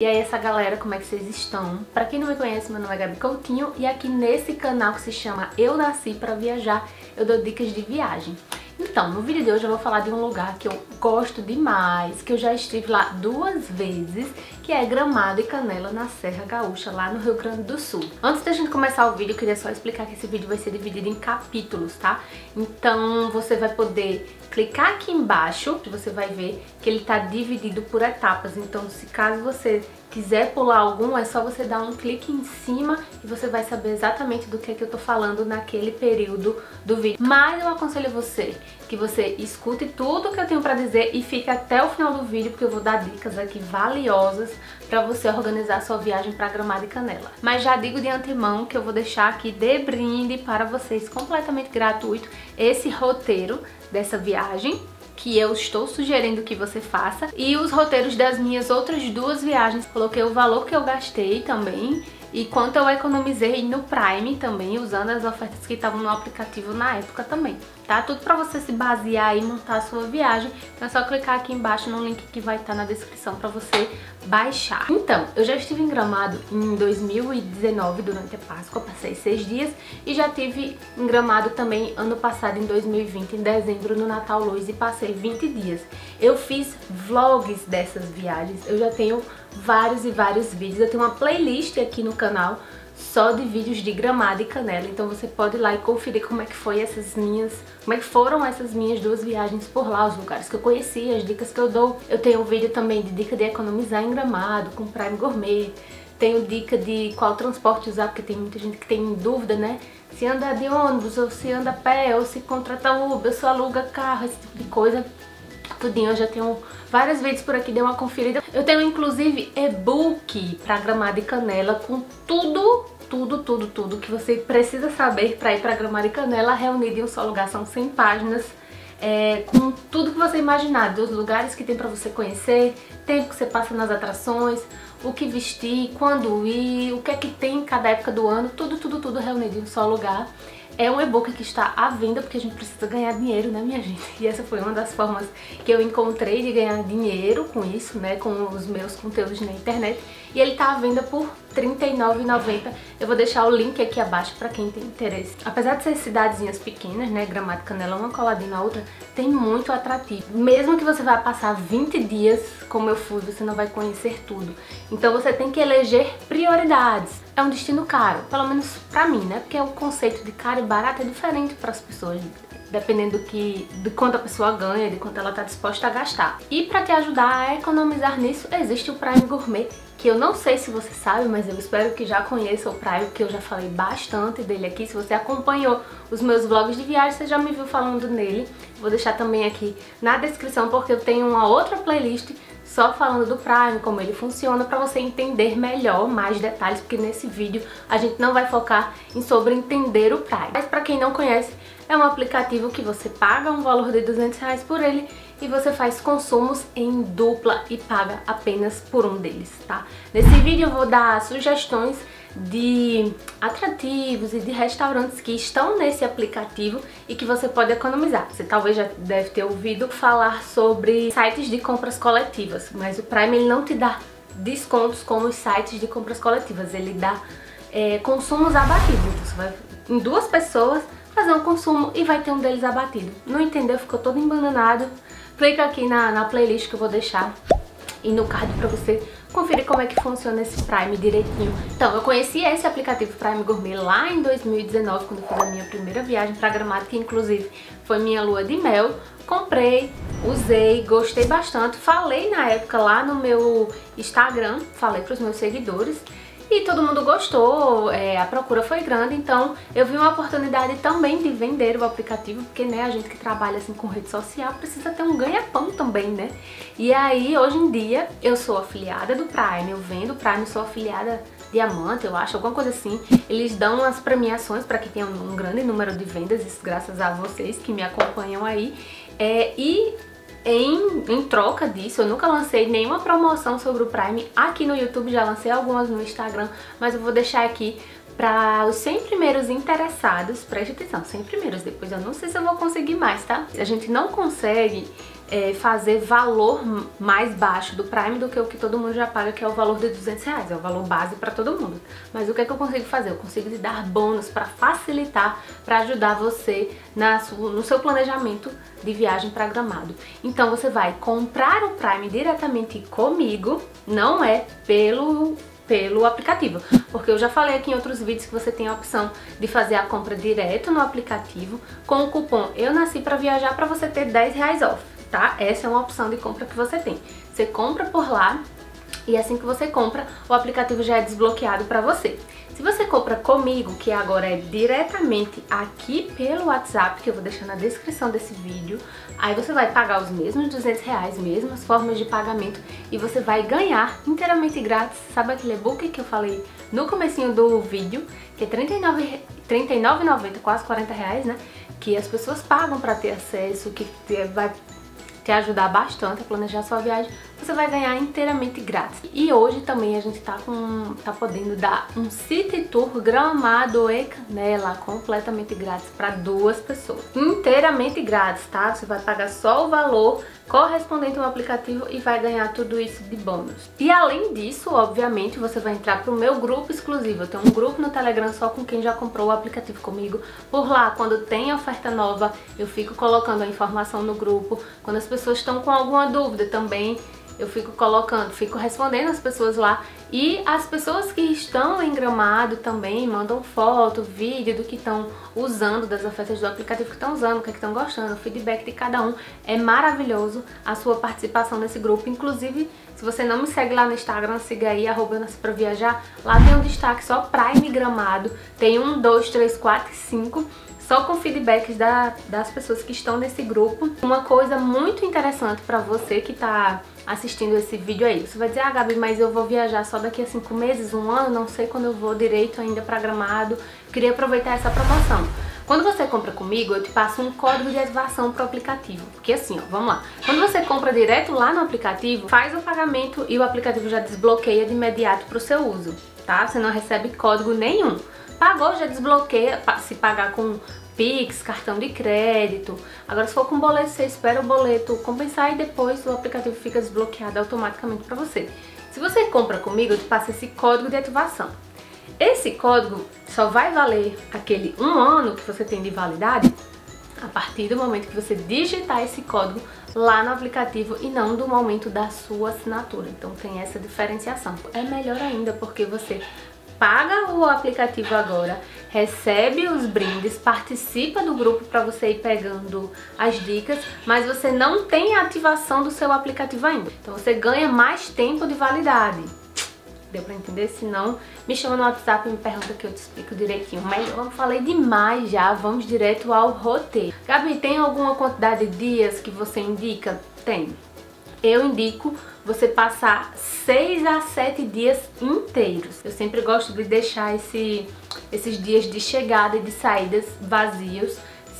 E aí, essa galera, como é que vocês estão? Pra quem não me conhece, meu nome é Gabi Coutinho e aqui nesse canal que se chama Eu Nasci Pra Viajar, eu dou dicas de viagem. Então, no vídeo de hoje eu vou falar de um lugar que eu gosto demais, que eu já estive lá 2 vezes, que é Gramado e Canela, na Serra Gaúcha, lá no Rio Grande do Sul. Antes da gente começar o vídeo, eu queria só explicar que esse vídeo vai ser dividido em capítulos, tá? Então, você vai poder clicar aqui embaixo, você vai ver que ele tá dividido por etapas. Então, se caso você quiser pular algum, é só você dar um clique em cima e você vai saber exatamente do que eu tô falando naquele período do vídeo. Mas eu aconselho você que você escute tudo que eu tenho pra dizer e fique até o final do vídeo, porque eu vou dar dicas aqui valiosas pra você organizar sua viagem pra Gramado e Canela. Mas já digo de antemão que eu vou deixar aqui de brinde para vocês, completamente gratuito, esse roteiro dessa viagem que eu estou sugerindo que você faça, e os roteiros das minhas outras 2 viagens. Coloquei o valor que eu gastei também e quanto eu economizei no Prime também, usando as ofertas que estavam no aplicativo na época também, tá? Tudo pra você se basear e montar a sua viagem. Então é só clicar aqui embaixo no link que vai estar na descrição pra você baixar. Então, eu já estive em Gramado em 2019 durante a Páscoa, passei 6 dias, e já estive em Gramado também ano passado, em 2020, em dezembro, no Natal Luz, e passei 20 dias. Eu fiz vlogs dessas viagens, eu já tenho vários e vários vídeos, eu tenho uma playlist aqui no canal só de vídeos de Gramado e Canela, então você pode ir lá e conferir como é que foram essas minhas 2 viagens por lá, os lugares que eu conheci, as dicas que eu dou. Eu tenho um vídeo também de dica de economizar em Gramado com Prime Gourmet, tenho dica de qual transporte usar, porque tem muita gente que tem dúvida, né? Se anda de ônibus, ou se anda a pé, ou se contrata Uber, ou se aluga carro, esse tipo de coisa. Tudinho, eu já tenho vários vídeos por aqui, dê uma conferida. Eu tenho inclusive e-book pra Gramado e Canela com tudo que você precisa saber pra ir pra Gramado e Canela reunido em um só lugar. São 100 páginas. Com tudo que você imaginar, dos lugares que tem pra você conhecer, tempo que você passa nas atrações, o que vestir, quando ir, o que é que tem em cada época do ano, tudo reunido em um só lugar. É um e-book que está à venda, porque a gente precisa ganhar dinheiro, né, minha gente? E essa foi uma das formas que eu encontrei de ganhar dinheiro com isso, né, com os meus conteúdos na internet. E ele está à venda por R$ 39,90. Eu vou deixar o link aqui abaixo para quem tem interesse. Apesar de ser cidadezinhas pequenas, né, Gramado e Canela, uma coladinha na outra, tem muito atrativo. Mesmo que você vá passar 20 dias, como eu fui, você não vai conhecer tudo. Então você tem que eleger prioridades. É um destino caro, pelo menos pra mim, né? Porque o conceito de caro e barato é diferente pras pessoas, dependendo de quanto a pessoa ganha, de quanto ela tá disposta a gastar. E pra te ajudar a economizar nisso, existe o Prime Gourmet, que eu não sei se você sabe, mas eu espero que já conheça o Prime, que eu já falei bastante dele aqui. Se você acompanhou os meus vlogs de viagem, você já me viu falando nele. Vou deixar também aqui na descrição, porque eu tenho uma outra playlist só falando do Prime, como ele funciona, pra você entender melhor, mais detalhes, porque nesse vídeo a gente não vai focar em sobre entender o Prime. Mas pra quem não conhece, é um aplicativo que você paga um valor de R$200 por ele e você faz consumos em dupla e paga apenas por um deles, tá? Nesse vídeo eu vou dar sugestões de atrativos e de restaurantes que estão nesse aplicativo e que você pode economizar. Você talvez já deve ter ouvido falar sobre sites de compras coletivas, mas o Prime ele não te dá descontos como os sites de compras coletivas, ele dá consumos abatidos. Então você vai em 2 pessoas fazer um consumo e vai ter um deles abatido. Não entendeu? Ficou todo embananado? Clica aqui na playlist que eu vou deixar e no card pra você conferir como é que funciona esse Prime direitinho. Então, eu conheci esse aplicativo Prime Gourmet lá em 2019, quando eu fiz a minha primeira viagem pra Gramado, que inclusive foi minha lua de mel. Comprei, usei, gostei bastante. Falei na época lá no meu Instagram, falei pros meus seguidores e todo mundo gostou, a procura foi grande, então eu vi uma oportunidade também de vender o aplicativo, porque, né, a gente que trabalha assim com rede social precisa ter um ganha-pão também, né? E aí, hoje em dia, eu sou afiliada do Prime, eu vendo o Prime, sou afiliada diamante, eu acho, alguma coisa assim. Eles dão as premiações para que tenha um grande número de vendas, isso graças a vocês que me acompanham aí. Em troca disso, eu nunca lancei nenhuma promoção sobre o Prime aqui no YouTube, já lancei algumas no Instagram, mas eu vou deixar aqui para os 100 primeiros interessados. Preste atenção, 100 primeiros, depois eu não sei se eu vou conseguir mais, tá? A gente não consegue fazer valor mais baixo do Prime do que o que todo mundo já paga, que é o valor de R$200, é o valor base para todo mundo. Mas o que é que eu consigo fazer? Eu consigo te dar bônus para facilitar, para ajudar você no seu planejamento de viagem para Gramado. Então você vai comprar o Prime diretamente comigo, não é pelo aplicativo, porque eu já falei aqui em outros vídeos que você tem a opção de fazer a compra direto no aplicativo com o cupom Eu Nasci Pra Viajar para você ter R$10 off, tá? Essa é uma opção de compra que você tem. Você compra por lá e assim que você compra, o aplicativo já é desbloqueado para você. Se você compra comigo, que agora é diretamente aqui pelo WhatsApp, que eu vou deixar na descrição desse vídeo, aí você vai pagar os mesmos R$200, mesmas formas de pagamento, e você vai ganhar inteiramente grátis, sabe aquele e-book que eu falei no comecinho do vídeo, que é R$39,90, quase R$40, né? Que as pessoas pagam para ter acesso, que vai te ajudar bastante a planejar sua viagem, você vai ganhar inteiramente grátis. E hoje também a gente tá podendo dar um City Tour Gramado e Canela completamente grátis para duas pessoas. Inteiramente grátis, tá? Você vai pagar só o valor correspondente ao aplicativo e vai ganhar tudo isso de bônus. E além disso, obviamente, você vai entrar pro meu grupo exclusivo. Eu tenho um grupo no Telegram só com quem já comprou o aplicativo comigo. Por lá, quando tem oferta nova, eu fico colocando a informação no grupo. Quando as pessoas estão com alguma dúvida também, eu fico colocando, fico respondendo as pessoas lá, e as pessoas que estão em Gramado também mandam foto, vídeo do que estão usando, das ofertas do aplicativo que estão usando, o que estão gostando, o feedback de cada um. É maravilhoso a sua participação nesse grupo. Inclusive, se você não me segue lá no Instagram, siga aí, @EuNasciPraViajar. Lá tem um destaque só Prime Gramado, tem 1, 2, 3, 4 e 5. Só com feedbacks das pessoas que estão nesse grupo. Uma coisa muito interessante para você que tá assistindo esse vídeo aí. Você vai dizer, ah, Gabi, mas eu vou viajar só daqui a 5 meses, 1 ano, não sei quando eu vou direito ainda para Gramado. Queria aproveitar essa promoção. Quando você compra comigo, eu te passo um código de ativação pro aplicativo. Porque assim, ó, vamos lá. Quando você compra direto lá no aplicativo, faz o pagamento e o aplicativo já desbloqueia de imediato pro seu uso, tá? Você não recebe código nenhum. Pagou, já desbloqueia. Se pagar com Pix, cartão de crédito. Agora, se for com boleto, você espera o boleto compensar e depois o aplicativo fica desbloqueado automaticamente para você. Se você compra comigo, eu te passo esse código de ativação. Esse código só vai valer aquele 1 ano que você tem de validade a partir do momento que você digitar esse código lá no aplicativo e não do momento da sua assinatura. Então tem essa diferenciação. É melhor ainda porque você paga o aplicativo agora, recebe os brindes, participa do grupo para você ir pegando as dicas, mas você não tem a ativação do seu aplicativo ainda. Então você ganha mais tempo de validade. Deu pra entender? Se não, me chama no WhatsApp e me pergunta que eu te explico direitinho. Mas eu falei demais já, vamos direto ao roteiro. Gabi, tem alguma quantidade de dias que você indica? Tem. Eu indico você passar 6 a 7 dias inteiros. Eu sempre gosto de deixar esses dias de chegada e de saídas vazios,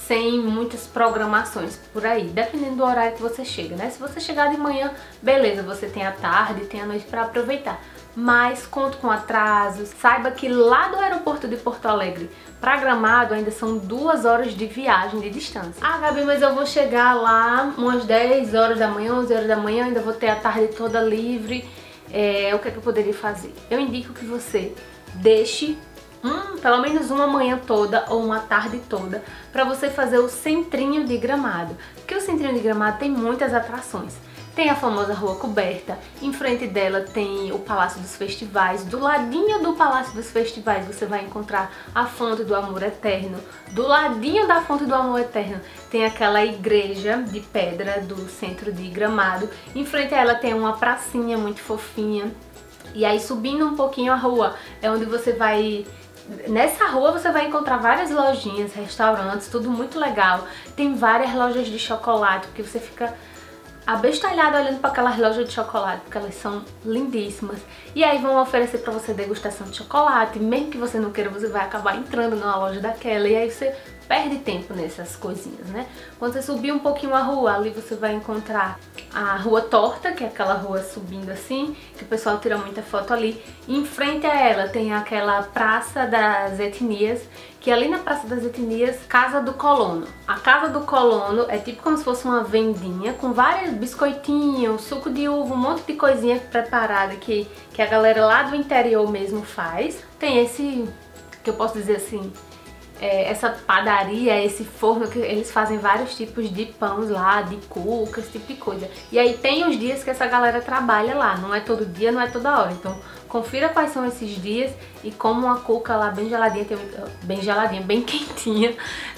sem muitas programações por aí, dependendo do horário que você chega, né? Se você chegar de manhã, beleza, você tem a tarde, tem a noite para aproveitar. Mas conto com atrasos. Saiba que lá do aeroporto de Porto Alegre para Gramado ainda são 2 horas de viagem de distância. Ah, Gabi, mas eu vou chegar lá umas 10 horas da manhã, 11 horas da manhã, ainda vou ter a tarde toda livre. O que é que eu poderia fazer? Eu indico que você deixe pelo menos uma manhã toda ou uma tarde toda para você fazer o centrinho de Gramado, porque o centrinho de Gramado tem muitas atrações. Tem a famosa Rua Coberta, em frente dela tem o Palácio dos Festivais, do ladinho do Palácio dos Festivais você vai encontrar a Fonte do Amor Eterno, do ladinho da Fonte do Amor Eterno tem aquela igreja de pedra do centro de Gramado, em frente a ela tem uma pracinha muito fofinha, e aí subindo um pouquinho a rua é onde você vai... Nessa rua você vai encontrar várias lojinhas, restaurantes, tudo muito legal. Tem várias lojas de chocolate, porque você fica abestalhada olhando para aquelas lojas de chocolate, porque elas são lindíssimas. E aí vão oferecer para você degustação de chocolate, mesmo que você não queira, você vai acabar entrando numa loja daquela. E aí você perde tempo nessas coisinhas, né? Quando você subir um pouquinho a rua, ali você vai encontrar a Rua Torta, que é aquela rua subindo assim, que o pessoal tira muita foto ali. E em frente a ela tem aquela Praça das Etnias, que ali na Praça das Etnias, Casa do Colono. A Casa do Colono é tipo como se fosse uma vendinha com vários biscoitinhos, suco de uva, um monte de coisinha preparada que a galera lá do interior mesmo faz. Tem esse, que eu posso dizer assim, essa padaria, esse forno, que eles fazem vários tipos de pães lá, de cuca, esse tipo de coisa. E aí tem os dias que essa galera trabalha lá, não é todo dia, não é toda hora. Então confira quais são esses dias e coma uma cuca lá bem geladinha, bem quentinha.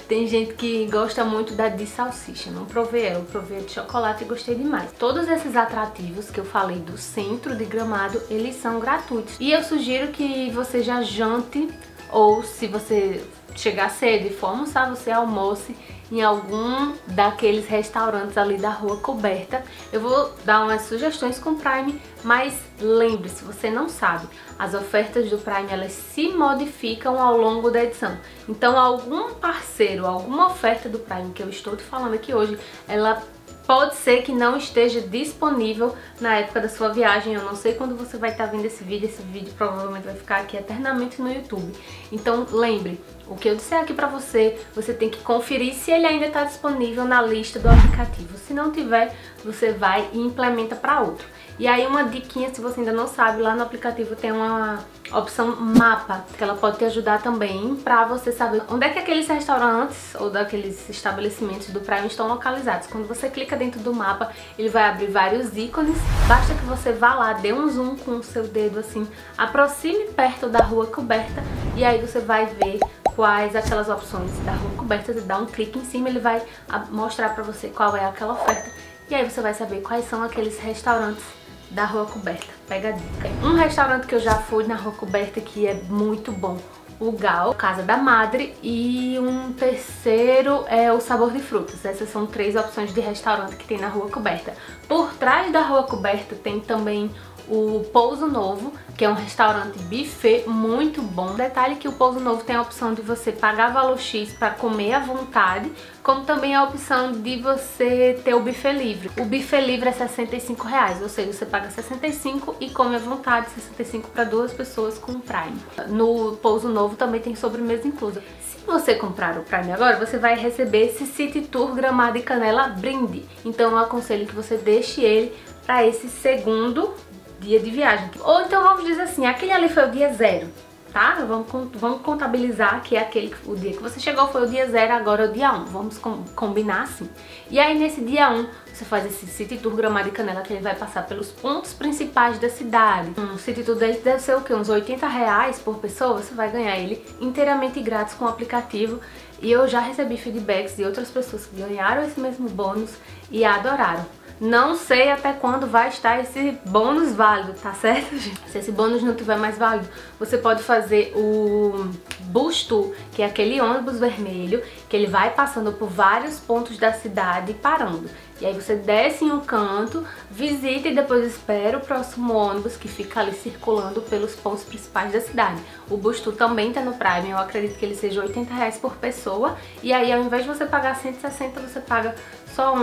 Tem gente que gosta muito da de salsicha, não provei ela, eu provei de chocolate e gostei demais. Todos esses atrativos que eu falei do centro de Gramado, eles são gratuitos. E eu sugiro que você já jante, ou se você chegar cedo e for almoçar, você almoce em algum daqueles restaurantes ali da Rua Coberta. Eu vou dar umas sugestões com o Prime, mas lembre-se, você não sabe, as ofertas do Prime, elas se modificam ao longo da edição. Então algum parceiro, alguma oferta do Prime que eu estou te falando aqui hoje, ela pode ser que não esteja disponível na época da sua viagem. Eu não sei quando você vai estar vendo esse vídeo provavelmente vai ficar aqui eternamente no YouTube. Então lembre, o que eu disser aqui pra você, você tem que conferir se ele ainda está disponível na lista do aplicativo. Se não tiver, você vai e implementa para outro. E aí uma diquinha, se você ainda não sabe, lá no aplicativo tem uma opção mapa, que ela pode te ajudar também pra você saber onde é que aqueles restaurantes ou daqueles estabelecimentos do Prime estão localizados. Quando você clica dentro do mapa, ele vai abrir vários ícones, basta que você vá lá, dê um zoom com o seu dedo assim, aproxime perto da Rua Coberta e aí você vai ver quais aquelas opções da Rua Coberta. Você dá um clique em cima, ele vai mostrar pra você qual é aquela oferta e aí você vai saber quais são aqueles restaurantes da Rua Coberta. Pega a dica. Um restaurante que eu já fui na Rua Coberta que é muito bom, o Gal, Casa da Madre, e um terceiro é o Sabor de Frutas. Essas são três opções de restaurante que tem na Rua Coberta. Por trás da Rua Coberta tem também o Pouso Novo, que é um restaurante buffet muito bom. Detalhe que o Pouso Novo tem a opção de você pagar valor X para comer à vontade, como também a opção de você ter o buffet livre. O buffet livre é R$65, ou seja, você paga R$65 e come à vontade, R$65 para duas pessoas com Prime. No Pouso Novo também tem sobremesa inclusa. Se você comprar o Prime agora, você vai receber esse City Tour Gramado e Canela brinde. Então eu aconselho que você deixe ele para esse segundo dia de viagem. Ou então vamos dizer assim, aquele ali foi o dia zero, tá? Vamos contabilizar que aquele, o dia que você chegou foi o dia zero, agora é o dia 1. Vamos combinar assim. E aí nesse dia 1, você faz esse City Tour Gramado e Canela, que ele vai passar pelos pontos principais da cidade. Um City Tour desse deve ser o quê? Uns R$80 por pessoa? Você vai ganhar ele inteiramente grátis com o aplicativo. E eu já recebi feedbacks de outras pessoas que ganharam esse mesmo bônus e adoraram. Não sei até quando vai estar esse bônus válido, tá certo, gente? Se esse bônus não tiver mais válido, você pode fazer o Bus Tour, que é aquele ônibus vermelho, que ele vai passando por vários pontos da cidade e parando. E aí você desce em um canto, visita e depois espera o próximo ônibus que fica ali circulando pelos pontos principais da cidade. O Bus Tour também tá no Prime, eu acredito que ele seja R$80 por pessoa. E aí ao invés de você pagar 160, você paga só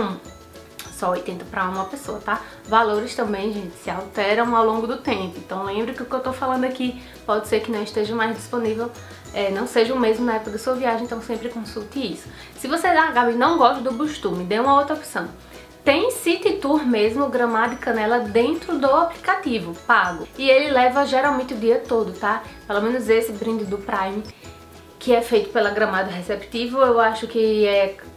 80 para uma pessoa, tá? Valores também, gente, se alteram ao longo do tempo. Então lembre que o que eu tô falando aqui pode ser que não esteja mais disponível, não seja o mesmo na época da sua viagem, então sempre consulte isso. Se você, Gabi, não gosta do Bus Tour, me dê uma outra opção. Tem City Tour mesmo, Gramado e Canela, dentro do aplicativo pago. E ele leva geralmente o dia todo, tá? Pelo menos esse brinde do Prime, que é feito pela Gramado Receptivo, eu acho que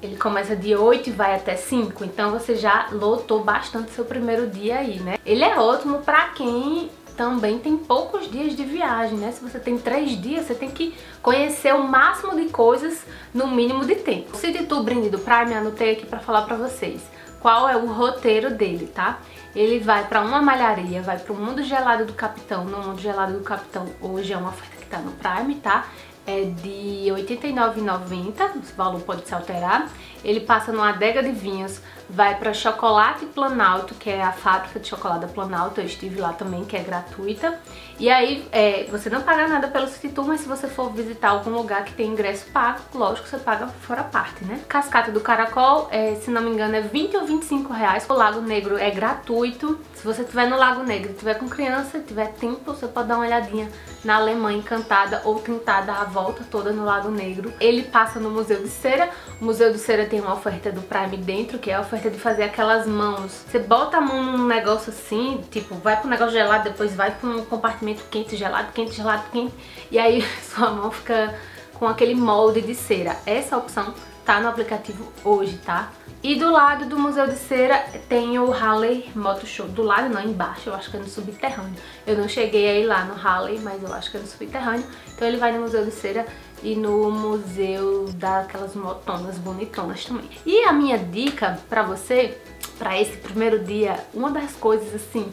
ele começa de 8 e vai até 5, então você já lotou bastante seu primeiro dia aí, né? Ele é ótimo pra quem também tem poucos dias de viagem, né? Se você tem 3 dias, você tem que conhecer o máximo de coisas no mínimo de tempo. O City Tour Brinde do Prime, anotei aqui pra falar pra vocês qual é o roteiro dele, tá? Ele vai pra uma malharia, vai pro Mundo Gelado do Capitão. No Mundo Gelado do Capitão hoje é uma oferta que tá no Prime, tá? É de R$89,90, o valor pode se alterar. Ele passa numa adega de vinhos, vai para Chocolate Planalto, que é a fábrica de chocolate da Planalto, eu estive lá também, que é gratuita. E aí você não paga nada pelo City Tour, mas se você for visitar algum lugar que tem ingresso pago, lógico, você paga fora parte, né? Cascata do Caracol, se não me engano, é 20 ou 25 reais. O Lago Negro é gratuito. Se você estiver no Lago Negro, estiver com criança, tiver tempo, você pode dar uma olhadinha na Alemã Encantada ou Tentada, a volta toda no Lago Negro. Ele passa no Museu de Cera. O Museu de Cera tem uma oferta do Prime dentro, que é a oferta de fazer aquelas mãos. Você bota a mão num negócio assim, tipo, vai pro negócio gelado, depois vai pra um compartimento quente, gelado, quente, gelado, quente, e aí sua mão fica com aquele molde de cera. Essa opção tá no aplicativo hoje, tá? E do lado do Museu de Cera tem o Harley Moto Show. Do lado não, embaixo, eu acho que é no subterrâneo. Eu não cheguei aí lá no Harley, mas eu acho que é no subterrâneo. Então ele vai no Museu de Cera e no Museu daquelas motonas bonitonas também. E a minha dica pra você, pra esse primeiro dia, uma das coisas assim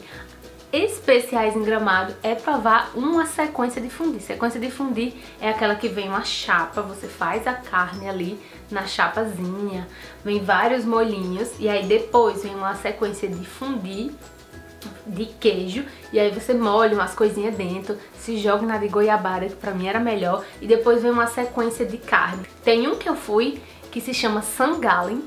especiais em Gramado é provar uma sequência de fundir. Sequência de fundir é aquela que vem uma chapa, você faz a carne ali na chapazinha, vem vários molhinhos e aí depois vem uma sequência de fundir de queijo, e aí você molha umas coisinhas dentro, se joga na de goiabada, que pra mim era melhor, e depois vem uma sequência de carne. Tem um que eu fui que se chama Sangalen.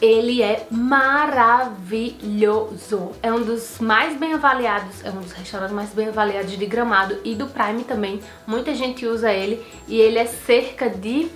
Ele é maravilhoso, é um dos mais bem avaliados, é um dos restaurantes mais bem avaliados de Gramado e do Prime também. Muita gente usa ele e ele é cerca de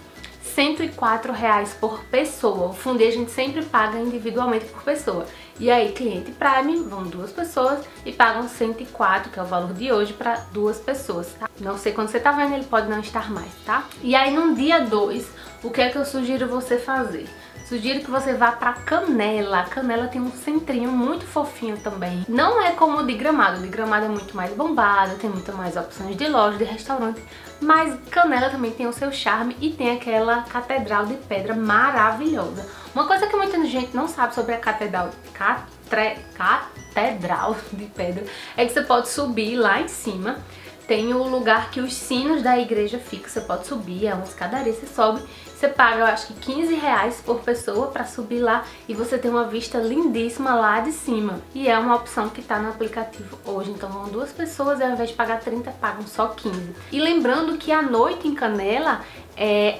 R$104 por pessoa. O fundi a gente sempre paga individualmente por pessoa. E aí, cliente Prime, vão duas pessoas e pagam 104, que é o valor de hoje, para duas pessoas, tá? Não sei quando você tá vendo, ele pode não estar mais, tá? E aí, no dia 2, o que é que eu sugiro você fazer? Sugiro que você vá pra Canela. A Canela tem um centrinho muito fofinho também. Não é como o de Gramado. De Gramado é muito mais bombado, tem muito mais opções de loja, de restaurante. Mas Canela também tem o seu charme e tem aquela catedral de pedra maravilhosa. Uma coisa que muita gente não sabe sobre a catedral de pedra é que você pode subir lá em cima. Tem o lugar que os sinos da igreja ficam, você pode subir, é uma escadaria, você sobe, você paga, eu acho que R$15 por pessoa pra subir lá e você tem uma vista lindíssima lá de cima. E é uma opção que tá no aplicativo hoje, então vão duas pessoas e ao invés de pagar 30, pagam só 15. E lembrando que à noite em Canela,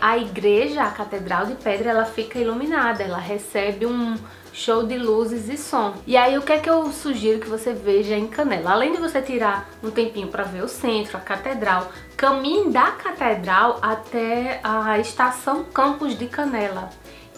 a igreja, a catedral de pedra, ela fica iluminada, ela recebe um show de luzes e som. E aí o que é que eu sugiro que você veja em Canela? Além de você tirar um tempinho para ver o centro, a catedral, caminhe da catedral até a estação Campos de Canela,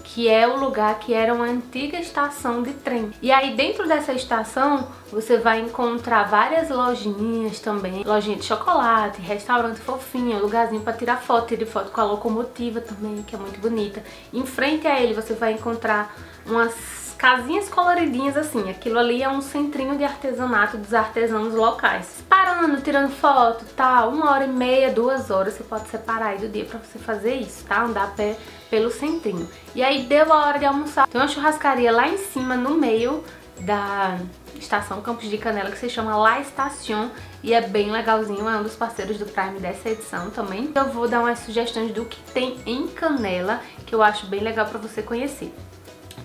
que é o lugar que era uma antiga estação de trem. E aí dentro dessa estação você vai encontrar várias lojinhas também, lojinha de chocolate, restaurante fofinho, lugarzinho para tirar foto com a locomotiva também, que é muito bonita. Em frente a ele você vai encontrar umas casinhas coloridinhas assim, aquilo ali é um centrinho de artesanato dos artesanos locais. Parando, tirando foto, tal, 1h30, 2 horas, você pode separar aí do dia pra você fazer isso, tá? Andar a pé pelo centrinho. E aí deu a hora de almoçar. Tem uma churrascaria lá em cima, no meio da estação Campos de Canela, que se chama La Estación e é bem legalzinho, é um dos parceiros do Prime dessa edição também. Eu vou dar umas sugestões do que tem em Canela, que eu acho bem legal pra você conhecer.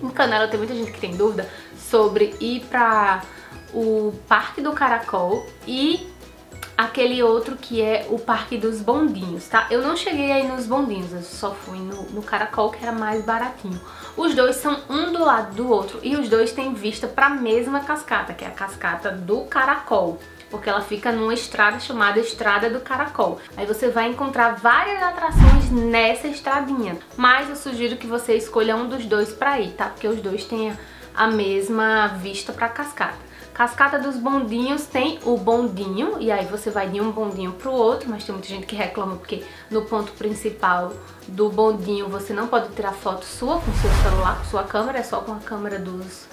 Em Canela tem muita gente que tem dúvida sobre ir para o Parque do Caracol e aquele outro que é o Parque dos Bondinhos, tá? Eu não cheguei aí nos Bondinhos, eu só fui no Caracol, que era mais baratinho. Os dois são um do lado do outro e os dois têm vista para a mesma cascata, que é a Cascata do Caracol, porque ela fica numa estrada chamada Estrada do Caracol. Aí você vai encontrar várias atrações nessa estradinha, mas eu sugiro que você escolha um dos dois pra ir, tá? Porque os dois têm a mesma vista pra cascata. Cascata dos Bondinhos tem o bondinho, e aí você vai de um bondinho pro outro, mas tem muita gente que reclama porque no ponto principal do bondinho você não pode tirar foto sua com seu celular, com sua câmera, é só com a câmera dos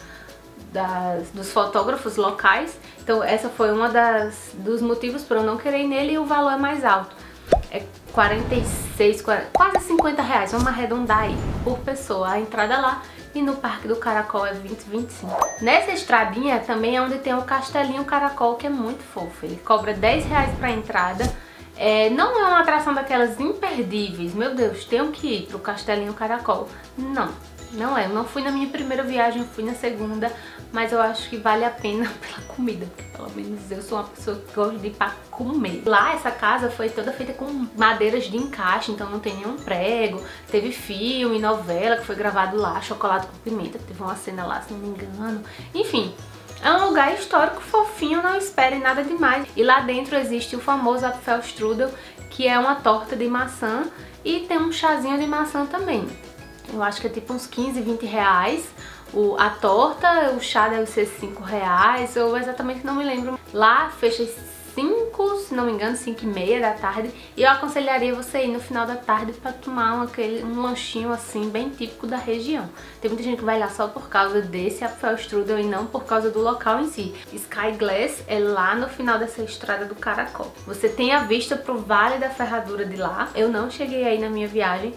fotógrafos locais. Então essa foi uma dos motivos para eu não querer ir nele, e o valor é mais alto, é quase R$50, vamos arredondar aí, por pessoa a entrada lá. E no Parque do Caracol é 20,25. Nessa estradinha também é onde tem o Castelinho Caracol, que é muito fofo. Ele cobra R$10 para entrada. Não é uma atração daquelas imperdíveis, meu Deus, tenho que ir pro Castelinho Caracol. Não, Não é, eu não fui na minha primeira viagem, eu fui na segunda, mas eu acho que vale a pena pela comida, porque pelo menos eu sou uma pessoa que gosta de ir pra comer. Lá essa casa foi toda feita com madeiras de encaixe, então não tem nenhum prego, teve filme, novela que foi gravado lá, Chocolate com Pimenta, teve uma cena lá, se não me engano, enfim... É um lugar histórico, fofinho, não esperem nada demais. E lá dentro existe o famoso Apfelstrudel, que é uma torta de maçã e tem um chazinho de maçã também. Eu acho que é tipo uns 15, 20 reais a torta, o chá deve ser 5 reais, eu exatamente não me lembro. Lá fecha às 5, se não me engano, 5 e meia da tarde. E eu aconselharia você ir no final da tarde para tomar um lanchinho assim, bem típico da região. Tem muita gente que vai lá só por causa desse Apfelstrudel e não por causa do local em si. Sky Glass é lá no final dessa Estrada do Caracol. Você tem a vista pro Vale da Ferradura de lá. Eu não cheguei aí na minha viagem,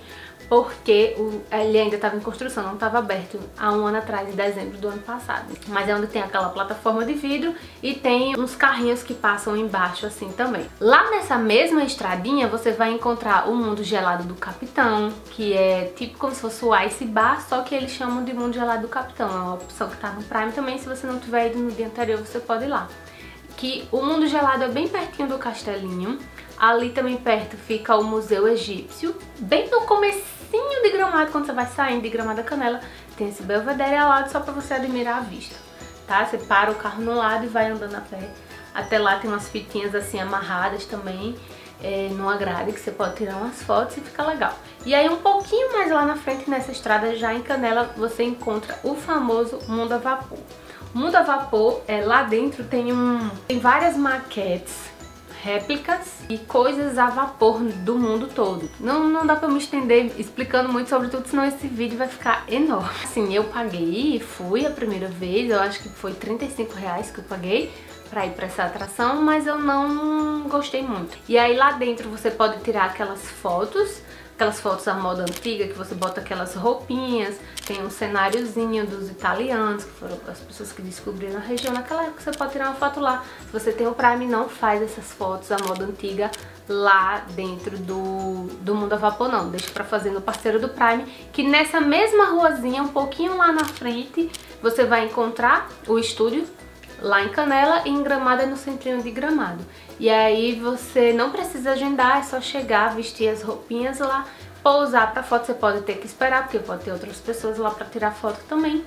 porque ele ainda estava em construção, não estava aberto há um ano atrás, em dezembro do ano passado. Mas é onde tem aquela plataforma de vidro e tem uns carrinhos que passam embaixo assim também. Lá nessa mesma estradinha você vai encontrar o Mundo Gelado do Capitão, que é tipo como se fosse o Ice Bar, só que eles chamam de Mundo Gelado do Capitão. É uma opção que está no Prime também, se você não tiver ido no dia anterior você pode ir lá. Que o Mundo Gelado é bem pertinho do Castelinho. Ali também perto fica o Museu Egípcio, bem no comecinho de Gramado, quando você vai saindo de Gramado a Canela, tem esse belvedere ao lado só pra você admirar a vista, tá? Você para o carro no lado e vai andando a pé. Até lá tem umas fitinhas assim amarradas também, numa grade, que você pode tirar umas fotos e fica legal. E aí um pouquinho mais lá na frente, nessa estrada, já em Canela, você encontra o famoso Mundo a Vapor. O Mundo a Vapor, lá dentro tem várias maquetes, réplicas e coisas a vapor do mundo todo. Não dá pra me estender explicando muito sobre tudo, senão esse vídeo vai ficar enorme. Assim, eu paguei e fui a primeira vez, eu acho que foi 35 reais que eu paguei pra ir pra essa atração, mas eu não gostei muito. E aí lá dentro você pode tirar aquelas fotos à moda antiga, que você bota aquelas roupinhas, tem um cenáriozinho dos italianos, que foram as pessoas que descobriram a região naquela época, você pode tirar uma foto lá. Se você tem o Prime, não faz essas fotos à moda antiga lá dentro do Mundo a Vapor, não. Deixa pra fazer no parceiro do Prime, que nessa mesma ruazinha, um pouquinho lá na frente, você vai encontrar o estúdio, lá em Canela, e em Gramado é no centrinho de Gramado. E aí você não precisa agendar, é só chegar, vestir as roupinhas lá, pousar pra foto. Você pode ter que esperar, porque pode ter outras pessoas lá pra tirar foto também.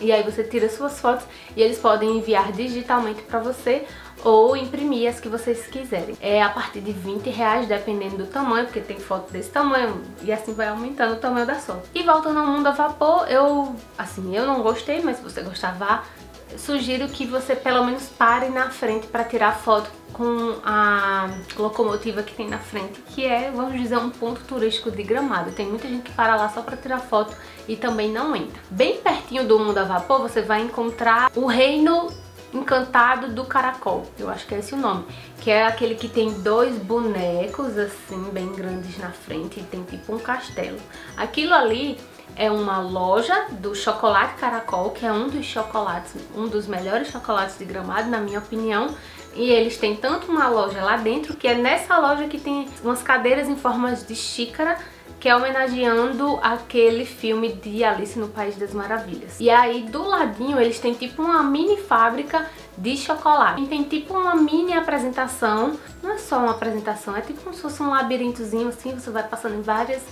E aí você tira suas fotos e eles podem enviar digitalmente pra você ou imprimir as que vocês quiserem. É a partir de 20 reais, dependendo do tamanho, porque tem foto desse tamanho e assim vai aumentando o tamanho da sua. E voltando ao Mundo a Vapor, eu não gostei, mas se você gostar, vá. Sugiro que você pelo menos pare na frente para tirar foto com a locomotiva que tem na frente, que é, vamos dizer, um ponto turístico de Gramado. Tem muita gente que para lá só para tirar foto e também não entra. Bem pertinho do Mundo a Vapor você vai encontrar o Reino Encantado do Caracol, eu acho que é esse o nome, que é aquele que tem dois bonecos assim bem grandes na frente e tem tipo um castelo. Aquilo ali é uma loja do Chocolate Caracol, que é um dos melhores chocolates de Gramado, na minha opinião. E eles têm tanto uma loja lá dentro, que é nessa loja que tem umas cadeiras em formas de xícara, que é homenageando aquele filme de Alice no País das Maravilhas. E aí do ladinho eles têm tipo uma mini fábrica de chocolate. E tem tipo uma mini apresentação, não é só uma apresentação, é tipo como se fosse um labirintozinho assim, você vai passando em várias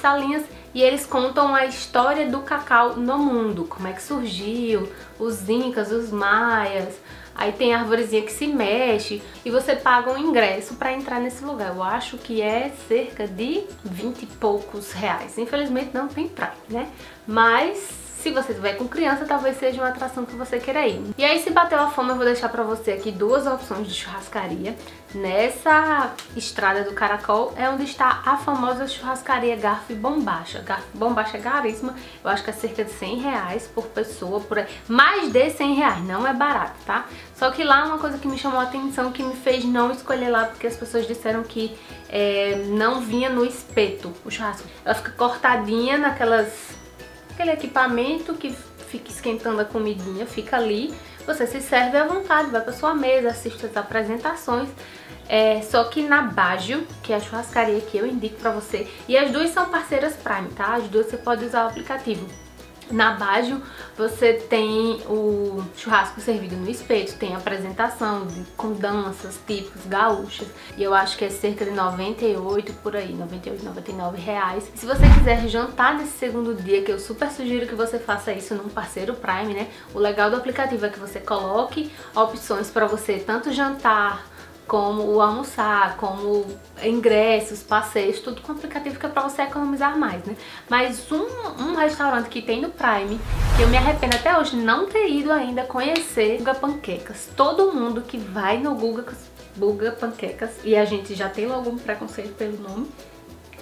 salinhas e eles contam a história do cacau no mundo, como é que surgiu, os incas, os maias. Aí tem a arvorezinha que se mexe e você paga um ingresso pra entrar nesse lugar. Eu acho que é cerca de 20 e poucos reais. Infelizmente não tem praia, né? Mas... se você estiver com criança, talvez seja uma atração que você queira ir. E aí, se bateu a fome, eu vou deixar pra você aqui duas opções de churrascaria. Nessa Estrada do Caracol é onde está a famosa churrascaria Garfo e Bombacha. Garfo e Bombacha é caríssima, eu acho que é cerca de 100 reais por pessoa, por aí. Mais de 100 reais, não é barato, tá? Só que lá uma coisa que me chamou a atenção, que me fez não escolher lá, porque as pessoas disseram que não vinha no espeto o churrasco. Ela fica cortadinha naquelas... aquele equipamento que fica esquentando a comidinha, fica ali, você se serve à vontade, vai para sua mesa, assiste as apresentações. Só que na Baggio, que é a churrascaria que eu indico pra você, e as duas são parceiras Prime, tá? As duas você pode usar o aplicativo. Na Baggio você tem o churrasco servido no espeto, tem apresentação com danças, típicos gaúchas, e eu acho que é cerca de 98 por aí, 98, 99 reais. E se você quiser jantar nesse segundo dia, que eu super sugiro que você faça isso num parceiro Prime, né? O legal do aplicativo é que você coloque opções pra você tanto jantar, como o almoçar, como ingressos, passeios, tudo com aplicativo que é pra você economizar mais, né? Mas um restaurante que tem no Prime, que eu me arrependo até hoje não ter ido ainda conhecer, Guga Panquecas. Todo mundo que vai no Guga Panquecas, e a gente já tem logo um preconceito pelo nome,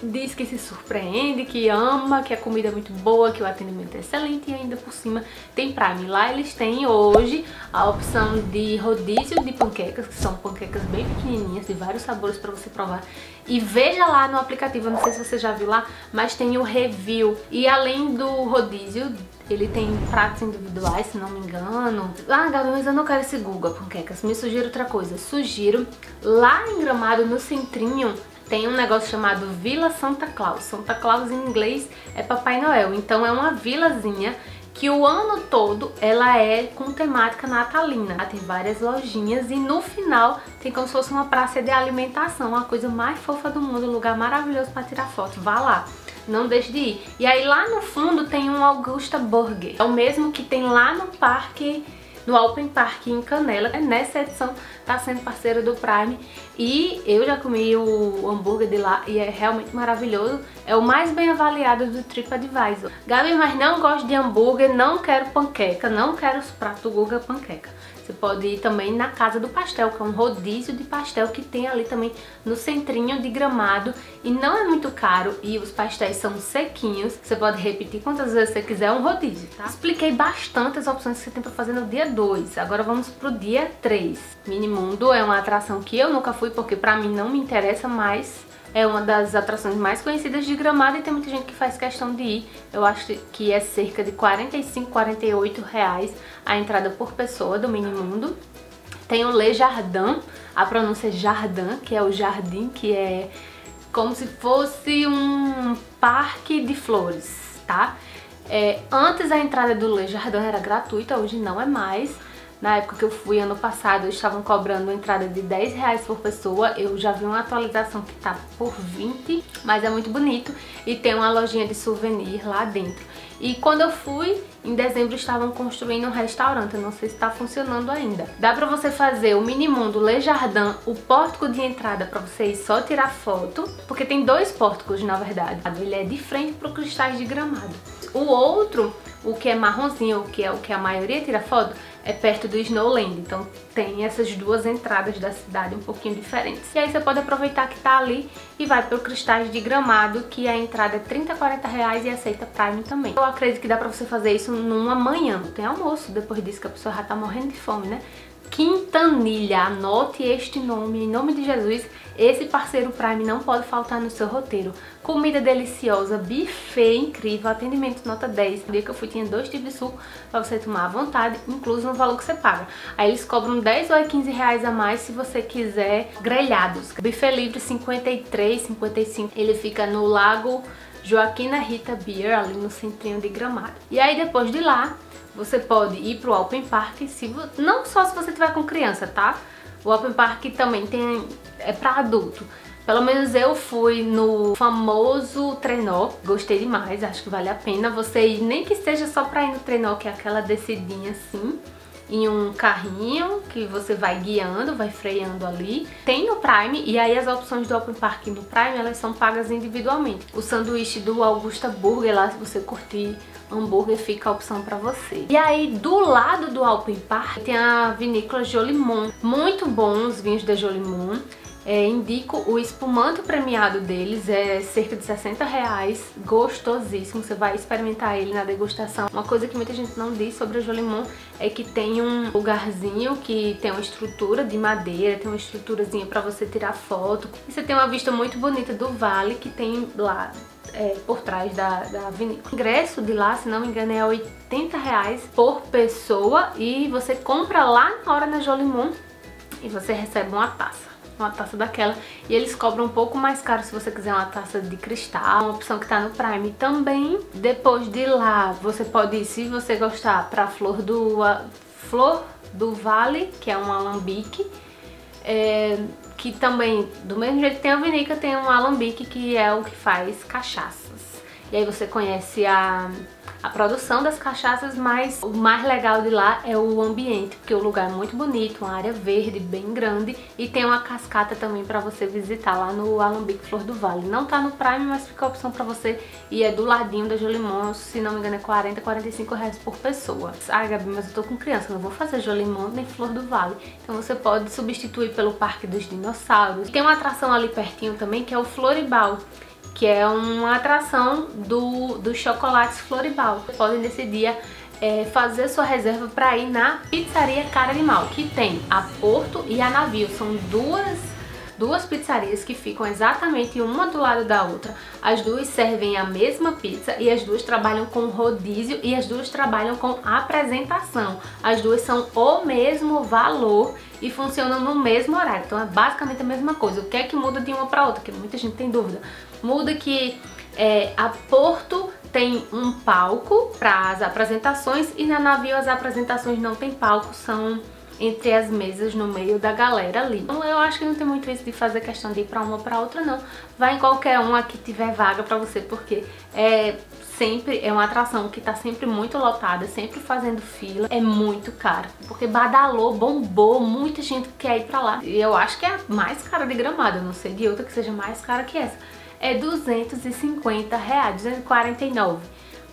diz que se surpreende, que ama, que a comida é muito boa, que o atendimento é excelente e ainda por cima tem Prime. Lá eles têm hoje a opção de rodízio de panquecas, que são panquecas bem pequenininhas, de vários sabores pra você provar. E veja lá no aplicativo, não sei se você já viu lá, mas tem o review. E além do rodízio, ele tem pratos individuais, se não me engano. Ah, Gabi, mas eu não quero esse Guga Panquecas, me sugiro outra coisa. Sugiro, lá em Gramado, no centrinho, tem um negócio chamado Vila Santa Claus. Santa Claus em inglês é Papai Noel. Então é uma vilazinha que o ano todo ela é com temática natalina. Tem várias lojinhas e no final tem como se fosse uma praça de alimentação. A coisa mais fofa do mundo, um lugar maravilhoso para tirar foto. Vá lá, não deixe de ir. E aí lá no fundo tem um Augusta Burger. É o mesmo que tem lá no parque, no Open Park em Canela. Nessa edição tá sendo parceira do Prime e eu já comi o hambúrguer de lá e é realmente maravilhoso. É o mais bem avaliado do TripAdvisor. Gabi, mas não gosto de hambúrguer, não quero panqueca, não quero os pratos do Guga Panqueca. Você pode ir também na Casa do Pastel, que é um rodízio de pastel que tem ali também no centrinho de Gramado e não é muito caro e os pastéis são sequinhos. Você pode repetir quantas vezes você quiser um rodízio, tá? Expliquei bastante as opções que você tem pra fazer no dia 2. Agora vamos pro dia 3. Minimundo é uma atração que eu nunca fui porque pra mim não me interessa mais. É uma das atrações mais conhecidas de Gramado e tem muita gente que faz questão de ir. Eu acho que é cerca de 45, 48 reais a entrada por pessoa do Minimundo. Tem o Le Jardin, a pronúncia é Jardin, que é o jardim, que é como se fosse um parque de flores, tá? Antes a entrada do Le Jardin era gratuita, hoje não é mais. Na época que eu fui, ano passado, eles estavam cobrando uma entrada de 10 reais por pessoa. Eu já vi uma atualização que tá por 20, mas é muito bonito. E tem uma lojinha de souvenir lá dentro. E quando eu fui, em dezembro, estavam construindo um restaurante. Eu não sei se tá funcionando ainda. Dá pra você fazer o Minimundo, Le Jardin, o pórtico de entrada pra você ir só tirar foto. Porque tem dois pórticos, na verdade. Ele é de frente pro Cristais de Gramado. O outro, o que é marronzinho, o que a maioria tira foto, é perto do Snowland, então tem essas duas entradas da cidade um pouquinho diferentes. E aí você pode aproveitar que tá ali e vai pro Cristais de Gramado, que a entrada é 30, 40 reais e aceita Prime também. Eu acredito que dá pra você fazer isso numa manhã, tem almoço depois disso, que a pessoa já tá morrendo de fome, né? Quintanilha, anote este nome, em nome de Jesus, esse parceiro Prime não pode faltar no seu roteiro. Comida deliciosa, buffet incrível, atendimento nota 10. No dia que eu fui tinha 2 tipos de suco pra você tomar à vontade, incluso no valor que você paga. Aí eles cobram 10 ou 15 reais a mais se você quiser grelhados. Buffet livre 53, 55, ele fica no Lago Joaquina Rita Beer, ali no centrinho de Gramado. E aí depois de lá, você pode ir pro Open Park, não só se você tiver com criança, tá? O Open Park também é pra adulto. Pelo menos eu fui no famoso trenó, gostei demais, acho que vale a pena você ir, nem que seja só pra ir no trenó, que é aquela descidinha assim, em um carrinho que você vai guiando, vai freando ali. Tem no Prime, e aí as opções do Open Park no Prime, elas são pagas individualmente. O sanduíche do Augusta Burger, lá se você curtir hambúrguer, fica a opção pra você. E aí do lado do Open Park tem a vinícola Jolimont, muito bons os vinhos da Jolimont. Indico o espumante premiado deles, é cerca de 60 reais, gostosíssimo, você vai experimentar ele na degustação. Uma coisa que muita gente não diz sobre a Jolimont é que tem um lugarzinho que tem uma estrutura de madeira, tem uma estruturazinha pra você tirar foto. E você tem uma vista muito bonita do vale que tem lá por trás da avenida. O ingresso de lá, se não me engano, é R$80 por pessoa e você compra lá na hora na Jolimont e você recebe uma taça. Uma taça daquela, e eles cobram um pouco mais caro se você quiser uma taça de cristal, uma opção que tá no Prime também. Depois de lá, você pode ir, se você gostar, pra Flor do Vale, que é um alambique, que também, do mesmo jeito que tem a vinica, tem um alambique que é o que faz cachaças. E aí você conhece a produção das cachaças, mas o mais legal de lá é o ambiente, porque o lugar é muito bonito, uma área verde bem grande e tem uma cascata também para você visitar lá no alambique Flor do Vale. Não tá no Prime, mas fica a opção para você e é do ladinho da Jolimont, se não me engano é R$40, R$45 por pessoa. Ah, Gabi, mas eu tô com criança, não vou fazer Jolimont nem Flor do Vale. Então você pode substituir pelo Parque dos Dinossauros. Tem uma atração ali pertinho também que é o Floribau, que é uma atração dos chocolates Floribau. Vocês podem decidir fazer sua reserva para ir na pizzaria Cara Animal, que tem a Porto e a Navio. São duas pizzarias que ficam exatamente uma do lado da outra. As duas servem a mesma pizza e as duas trabalham com rodízio e as duas trabalham com apresentação. As duas são o mesmo valor e funcionam no mesmo horário, então é basicamente a mesma coisa. O que é que muda de uma para outra? Que muita gente tem dúvida. Muda que a Porto tem um palco para as apresentações e na Navio as apresentações não tem palco, são entre as mesas no meio da galera ali. Então eu acho que não tem muito isso de fazer questão de ir para uma ou para outra não. Vai em qualquer uma que tiver vaga para você, porque é uma atração que tá sempre muito lotada, sempre fazendo fila, é muito caro, porque badalou, bombou, muita gente quer ir pra lá. E eu acho que é a mais cara de Gramado, eu não sei de outra que seja mais cara que essa. É R$250, R$249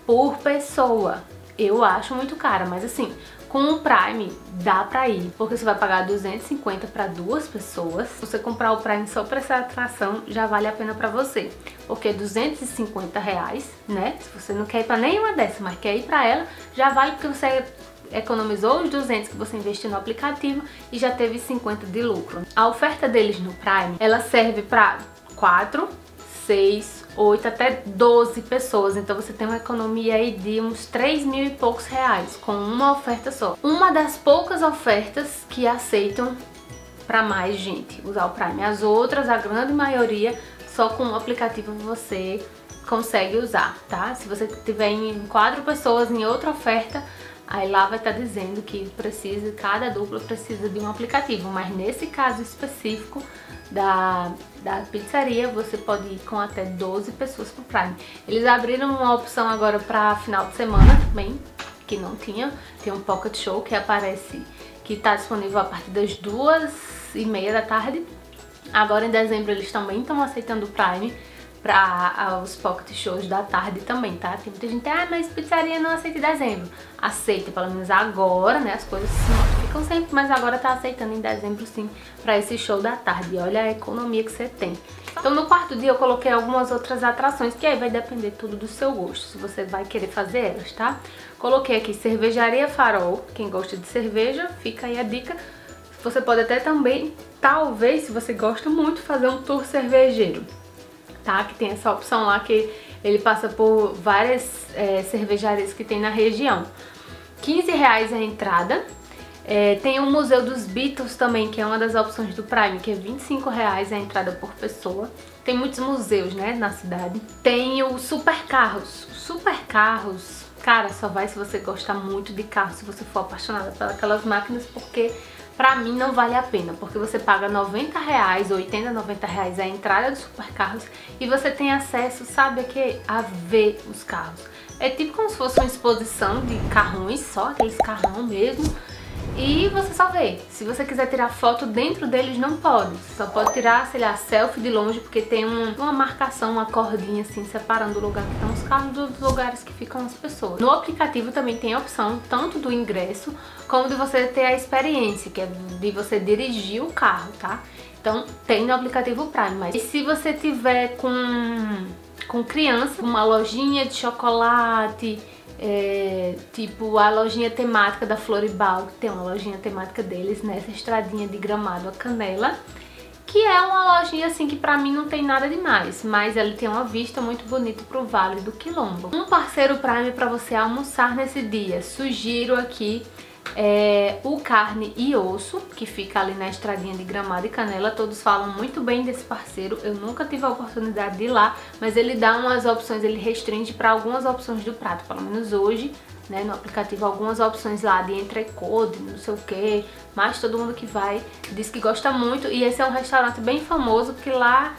por pessoa. Eu acho muito cara, mas assim, com o Prime dá pra ir, porque você vai pagar R$250 pra duas pessoas. Se você comprar o Prime só pra essa atração, já vale a pena pra você, porque R$250, né? Se você não quer ir pra nenhuma dessas, mas quer ir pra ela, já vale, porque você economizou os 200 que você investiu no aplicativo e já teve 50 de lucro. A oferta deles no Prime, ela serve pra 4, 6, 8, até 12 pessoas, então você tem uma economia aí de uns R$3.000 e poucos com uma oferta só. Uma das poucas ofertas que aceitam para mais gente usar o Prime. As outras, a grande maioria, só com o aplicativo você consegue usar, tá? Se você tiver em 4 pessoas em outra oferta, aí lá vai estar dizendo que precisa, cada dupla precisa de um aplicativo, mas nesse caso específico da pizzaria, você pode ir com até 12 pessoas pro Prime. Eles abriram uma opção agora para final de semana também, que não tinha. Tem um pocket show que aparece, que tá disponível a partir das 2:30 da tarde. Agora em dezembro eles também estão aceitando o Prime para os pocket shows da tarde também, tá? Tem muita gente, ah, mas pizzaria não aceita em dezembro. Aceita, pelo menos agora, né? As coisas se modificam sempre, mas agora tá aceitando em dezembro sim, para esse show da tarde. E olha a economia que você tem. Então no quarto dia eu coloquei algumas outras atrações, que aí vai depender tudo do seu gosto, se você vai querer fazer elas, tá? Coloquei aqui Cervejaria Farol, quem gosta de cerveja, fica aí a dica. Você pode até também, talvez, se você gosta muito, fazer um tour cervejeiro. Tá? Que tem essa opção lá que ele passa por várias cervejarias que tem na região. R$15 a entrada. Tem o Museu dos Beatles também, que é uma das opções do Prime, que é R$25 a entrada por pessoa. Tem muitos museus, né, na cidade. Tem o Supercarros. Supercarros, cara, só vai se você gostar muito de carro, se você for apaixonada por aquelas máquinas, porque pra mim não vale a pena, porque você paga R$90, R$80, R$90 a entrada dos supercarros e você tem acesso, sabe, a ver os carros. É tipo como se fosse uma exposição de carrões, só aqueles carrão mesmo, e você só vê. Se você quiser tirar foto dentro deles, não pode. Você só pode tirar, sei lá, selfie de longe, porque tem uma marcação, uma cordinha assim, separando o lugar que estão os carros dos lugares que ficam as pessoas. No aplicativo também tem a opção tanto do ingresso como de você ter a experiência, que é de você dirigir o carro, tá? Então tem no aplicativo Prime, mas e se você tiver com criança, uma lojinha de chocolate, tipo a lojinha temática da Floribau, que tem uma lojinha temática deles nessa estradinha de Gramado, a Canela, que é uma lojinha assim que pra mim não tem nada demais, mas ele tem uma vista muito bonita pro Vale do Quilombo. Um parceiro Prime pra você almoçar nesse dia, sugiro aqui o Carne e Osso, que fica ali na estradinha de Gramado e Canela. Todos falam muito bem desse parceiro, eu nunca tive a oportunidade de ir lá, mas ele dá umas opções, ele restringe pra algumas opções do prato, pelo menos hoje, né, no aplicativo, algumas opções lá de entrecô, de não sei o que, mas todo mundo que vai diz que gosta muito. E esse é um restaurante bem famoso, porque lá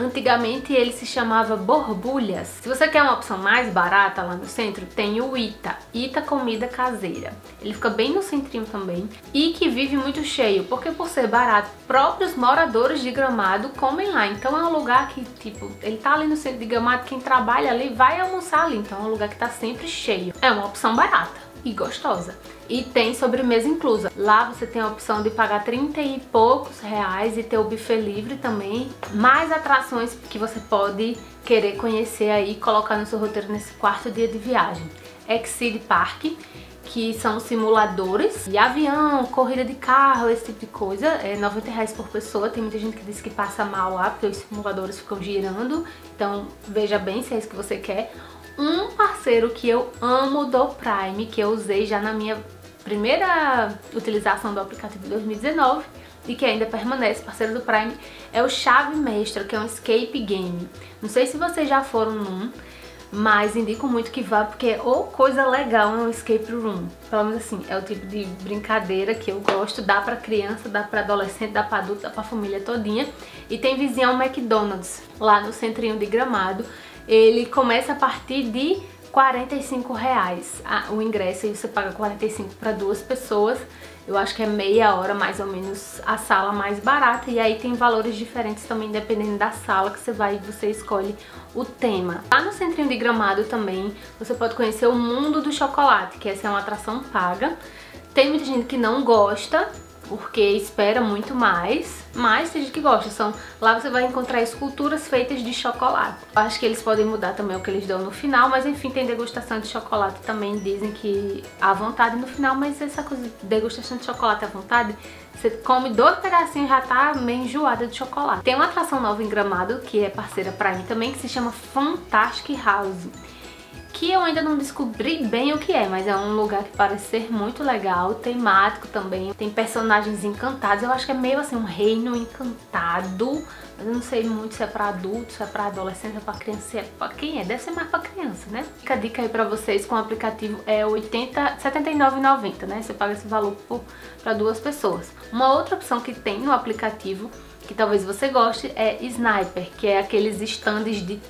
antigamente ele se chamava Borbulhas. Se você quer uma opção mais barata lá no centro, tem o Ita Comida Caseira. Ele fica bem no centrinho também e que vive muito cheio, porque por ser barato, próprios moradores de Gramado comem lá. Então é um lugar que, tipo, ele tá ali no centro de Gramado, quem trabalha ali vai almoçar ali. Então é um lugar que tá sempre cheio. É uma opção barata e gostosa. E tem sobremesa inclusa. Lá você tem a opção de pagar 30 e poucos reais e ter o buffet livre também. Mais atrações que você pode querer conhecer aí, colocar no seu roteiro nesse quarto dia de viagem. Exceed Park, que são simuladores de avião, corrida de carro, esse tipo de coisa. É 90 reais por pessoa. Tem muita gente que diz que passa mal lá, porque os simuladores ficam girando. Então veja bem se é isso que você quer. Um parceiro que eu amo do Prime, que eu usei já na minha primeira utilização do aplicativo em 2019 e que ainda permanece parceiro do Prime, é o Chave Mestra, que é um escape game. Não sei se vocês já foram num, mas indico muito que vá, porque é coisa legal, é um escape room. Pelo menos assim, é o tipo de brincadeira que eu gosto. Dá pra criança, dá pra adolescente, dá pra adulto, dá pra família todinha. E tem vizinho ao McDonald's, lá no centrinho de Gramado. Ele começa a partir de R$45 o ingresso, e você paga 45 para duas pessoas. Eu acho que é meia hora mais ou menos a sala mais barata, e aí tem valores diferentes também dependendo da sala que você vai, você escolhe o tema. Lá no centrinho de Gramado também você pode conhecer o Mundo do Chocolate, que essa é uma atração paga. Tem muita gente que não gosta, porque espera muito mais, mas tem gente que gosta. Lá você vai encontrar esculturas feitas de chocolate. Eu acho que eles podem mudar também o que eles dão no final, mas enfim, tem degustação de chocolate também, dizem que à vontade no final, mas essa coisa de degustação de chocolate à vontade, você come dois pedacinhos e já tá meio enjoada de chocolate. Tem uma atração nova em Gramado, que é parceira pra mim também, que se chama Fantastic House, que eu ainda não descobri bem o que é, mas é um lugar que parece ser muito legal, temático também, tem personagens encantados. Eu acho que é meio assim um reino encantado, mas eu não sei muito se é pra adulto, se é pra adolescente, se é pra criança, se é pra quem é, deve ser mais pra criança, né? A dica aí pra vocês com o aplicativo é R$79,90, né? Você paga esse valor pra duas pessoas. Uma outra opção que tem no aplicativo, que talvez você goste, é Sniper, que é aqueles stands de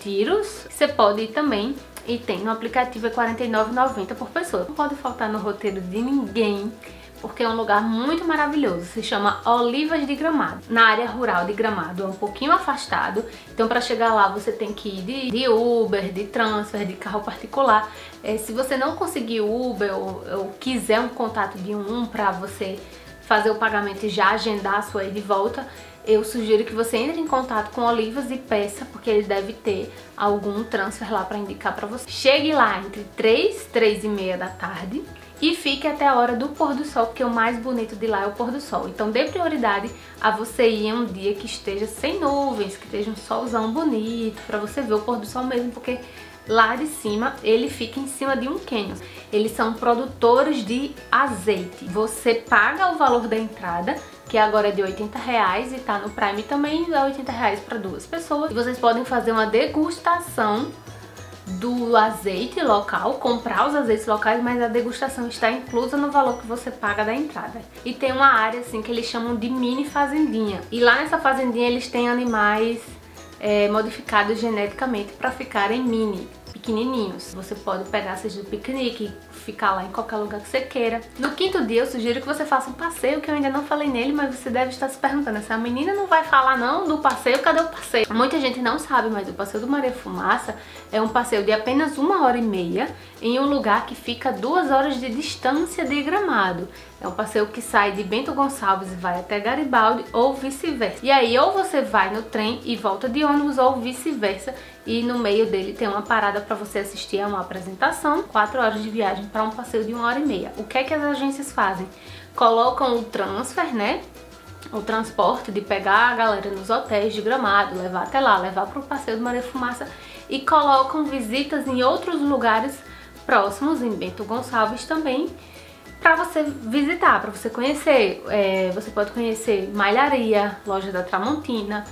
tiros. Você pode ir também, e tem no aplicativo, é R$49,90 por pessoa. Não pode faltar no roteiro de ninguém, porque é um lugar muito maravilhoso. Se chama Olivas de Gramado, na área rural de Gramado, é um pouquinho afastado. Então para chegar lá você tem que ir de Uber, de transfer, de carro particular. Se você não conseguir Uber ou quiser um contato de um para você fazer o pagamento e já agendar a sua ida e volta, eu sugiro que você entre em contato com Olivas e peça, porque ele deve ter algum transfer lá para indicar para você. Chegue lá entre 3h e 3h30 da tarde e fique até a hora do pôr do sol, porque o mais bonito de lá é o pôr do sol. Então dê prioridade a você ir um dia que esteja sem nuvens, que esteja um solzão bonito, para você ver o pôr do sol mesmo, porque lá de cima, ele fica em cima de um cânion. Eles são produtores de azeite. Você paga o valor da entrada, que agora é de R$80, e tá no Prime também, é R$80 para duas pessoas. E vocês podem fazer uma degustação do azeite local, comprar os azeites locais, mas a degustação está inclusa no valor que você paga da entrada. E tem uma área assim que eles chamam de mini fazendinha. E lá nessa fazendinha eles têm animais modificados geneticamente para ficarem mini, pequenininhos. Você pode pegar seja do piquenique, ficar lá em qualquer lugar que você queira. No quinto dia eu sugiro que você faça um passeio, que eu ainda não falei nele, mas você deve estar se perguntando, essa menina não vai falar não do passeio, cadê o passeio? Muita gente não sabe, mas o passeio do Maria Fumaça é um passeio de apenas 1h30 em um lugar que fica 2 horas de distância de Gramado. É um passeio que sai de Bento Gonçalves e vai até Garibaldi, ou vice-versa. E aí ou você vai no trem e volta de ônibus, ou vice-versa. E no meio dele tem uma parada para você assistir a uma apresentação. 4 horas de viagem para um passeio de 1h30. O que é que as agências fazem? Colocam o transfer, né? o transporte de pegar a galera nos hotéis de Gramado, levar até lá, levar para o Passeio do Maria Fumaça e colocam visitas em outros lugares próximos, em Bento Gonçalves também, para você visitar, para você conhecer. Você pode conhecer malharia, loja da Tramontina,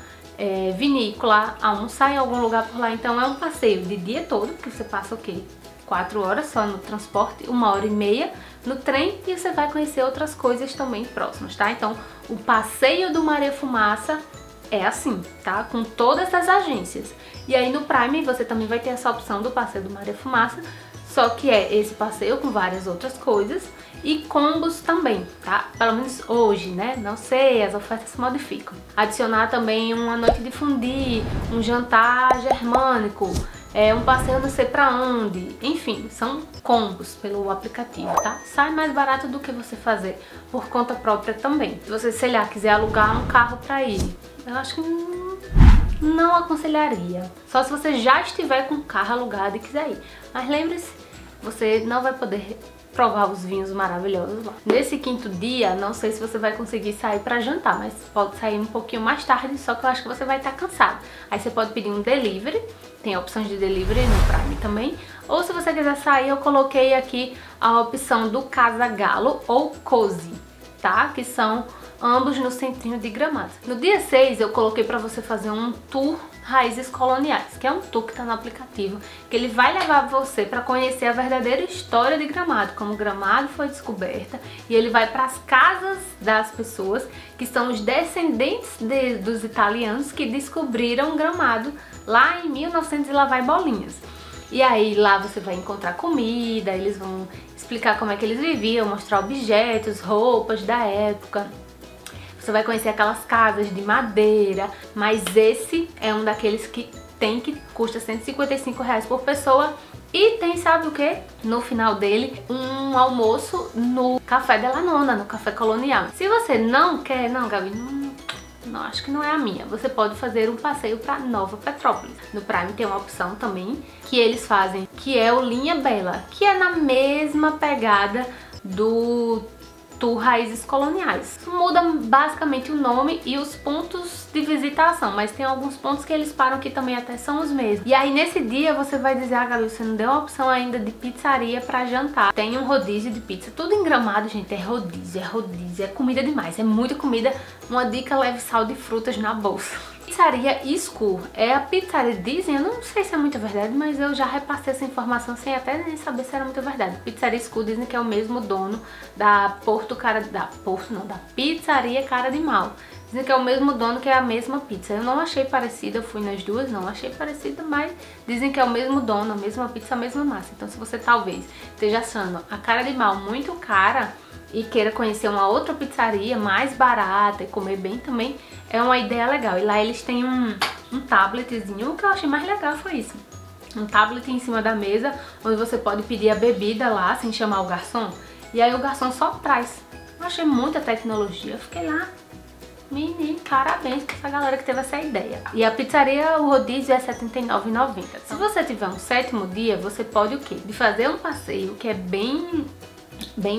vinícola, almoçar em algum lugar por lá. Então é um passeio de dia todo, porque você passa o quê? 4 horas só no transporte, 1h30 no trem, e você vai conhecer outras coisas também próximas, tá? Então o passeio do Maria Fumaça é assim, tá? Com todas as agências. E aí no Prime você também vai ter essa opção do passeio do Maria Fumaça, só que é esse passeio com várias outras coisas e combos também, tá? Pelo menos hoje, né? Não sei, as ofertas se modificam. Adicionar também uma noite de fundir, um jantar germânico, um passeio não sei pra onde, enfim, são combos pelo aplicativo, tá? Sai mais barato do que você fazer por conta própria também. Se você, sei lá, quiser alugar um carro pra ir, eu acho que não aconselharia. Só se você já estiver com o carro alugado e quiser ir. Mas lembre-se, você não vai poder provar os vinhos maravilhosos lá. Nesse quinto dia, não sei se você vai conseguir sair pra jantar, mas pode sair um pouquinho mais tarde, só que eu acho que você vai estar cansado. Aí você pode pedir um delivery, tem opções de delivery no Prime também. Ou se você quiser sair, eu coloquei aqui a opção do Casa Galo ou Cozy, tá? Que são ambos no centrinho de Gramado. No dia 6 eu coloquei pra você fazer um tour Raízes Coloniais, que é um tour que tá no aplicativo, que ele vai levar você pra conhecer a verdadeira história de Gramado, como Gramado foi descoberta, e ele vai pras casas das pessoas que são os descendentes dos italianos que descobriram Gramado lá em 1900 e lá vai bolinhas. E aí lá você vai encontrar comida, eles vão explicar como é que eles viviam, mostrar objetos, roupas da época. Você vai conhecer aquelas casas de madeira, mas esse é um daqueles que tem, que custa R$155 por pessoa e tem, sabe o que? No final dele, um almoço no Café Della Nonna, no Café Colonial. Se você não quer, não, Gabi, não, acho que não é a minha, você pode fazer um passeio para Nova Petrópolis. No Prime tem uma opção também que eles fazem, que é o Linha Bela, que é na mesma pegada do Tour Raízes Coloniais. Muda basicamente o nome e os pontos de visitação, mas tem alguns pontos que eles param que também até são os mesmos. E aí nesse dia você vai dizer, ah, Gabi, você não deu a opção ainda de pizzaria pra jantar. Tem um rodízio de pizza, tudo em Gramado, gente, é rodízio, é comida demais, é muita comida. Uma dica, leve sal de frutas na bolsa. Pizzaria Isco é a pizzaria, dizem, eu não sei se é muita verdade, mas eu já repassei essa informação sem até nem saber se era muita verdade. Pizzaria Isco dizem que é o mesmo dono da da Pizzaria Cara de Mal. Dizem que é o mesmo dono, que é a mesma pizza. Eu não achei parecida, eu fui nas duas, não achei parecida, mas dizem que é o mesmo dono, a mesma pizza, a mesma massa. Então se você talvez esteja achando a Cara de Mal muito cara e queira conhecer uma outra pizzaria mais barata e comer bem também, é uma ideia legal. E lá eles têm um tabletzinho. O que eu achei mais legal foi isso, um tablet em cima da mesa, onde você pode pedir a bebida lá sem chamar o garçom, e aí o garçom só traz. Eu achei muita tecnologia, eu fiquei lá, menino, parabéns pra essa galera que teve essa ideia. E a pizzaria, o rodízio é R$79,90. Se você tiver um sétimo dia, você pode o quê? De fazer um passeio que é bem